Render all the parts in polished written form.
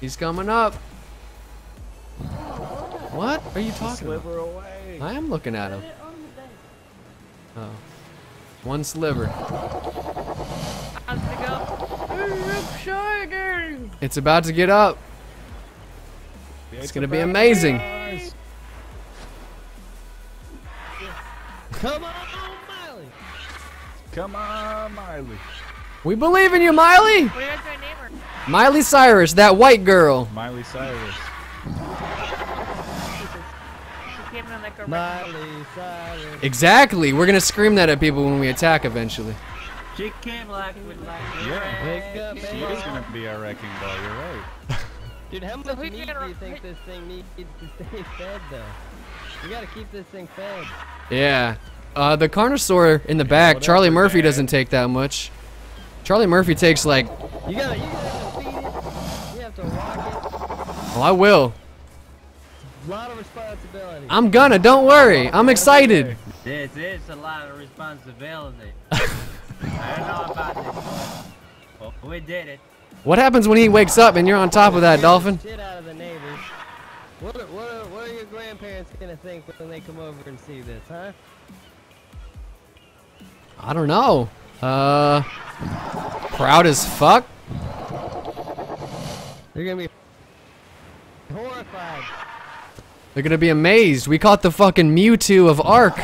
He's coming up. What are you talking about? Away. I am looking at him. Oh. One sliver. It's about to get up. It's gonna be amazing. Come on, Miley. Come on, Miley. We believe in you, Miley. Miley Cyrus, that white girl. Miley Cyrus. Miley Cyrus. Exactly. We're gonna scream that at people when we attack eventually. She came like with like. Yeah. She is gonna be our wrecking ball. You're right. Dude, how much meat do you think this thing needs to stay fed, though? You gotta keep this thing fed. Yeah. The Carnosaur in the back, Charlie Murphy doesn't take that much. Charlie Murphy takes like. You gotta feed it. You have to walk it. Oh, I will. A lot of responsibility. I'm gonna. Don't worry. I'm excited. It's a lot of responsibility. I don't know about this, but we did it. What happens when he wakes up and you're on top of that, Dolphin? Shit out of the neighbors. What are your grandparents gonna think when they come over and see this, huh? I don't know. Proud as fuck. They're gonna be horrified. They're gonna be amazed. We caught the fucking Mewtwo of Ark.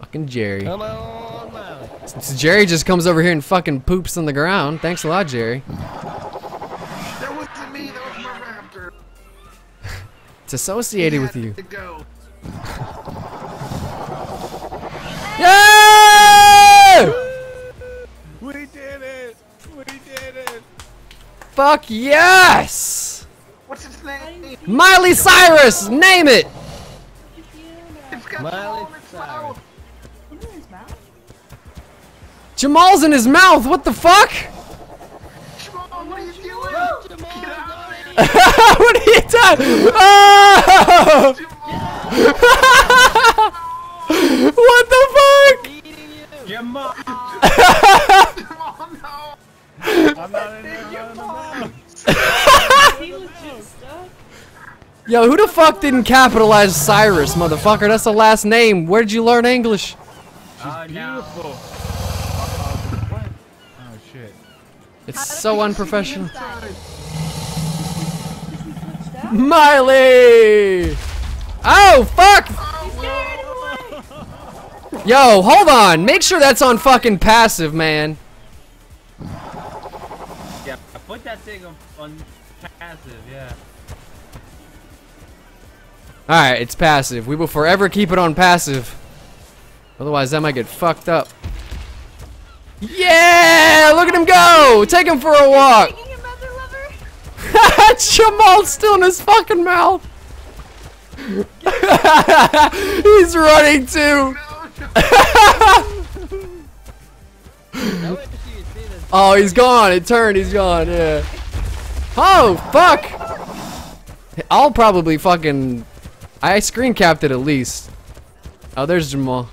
Fucking Jerry. Come on, Miley. Since Jerry just comes over here and fucking poops on the ground. Thanks a lot, Jerry. That wasn't me, that was my raptor. It's associated with you. Yeah! We did it! We did it! Fuck yes! What's his name? Miley Cyrus! Name it! It's got Miley Cyrus. Jamal's in his mouth. What the fuck? Jamal, what are you doing? Oh, Jamal, what are you doing? Oh! Jamal. What the fuck? Jamal. Jamal, no. I'm not in there. He was just stuck. Yo, who the fuck didn't capitalize Cyrus, motherfucker? That's the last name. Where'd you learn English? She's beautiful. No. It's so unprofessional. Miley! Oh, fuck! Yo, hold on. Make sure that's on fucking passive, man. Yeah, I put that thing on passive, yeah. Alright, it's passive. We will forever keep it on passive. Otherwise, that might get fucked up. Yeah! Look at him go! Take him for a walk! Jamal's still in his fucking mouth! He's running too! Oh, he's gone! It turned, he's gone, yeah. Oh, fuck! I'll probably fucking... I screen capped it at least. Oh, there's Jamal.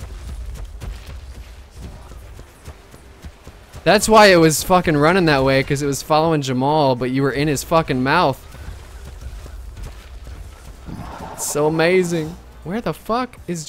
That's why it was fucking running that way, because it was following Jamal, but you were in his fucking mouth. It's so amazing. Where the fuck is Jamal?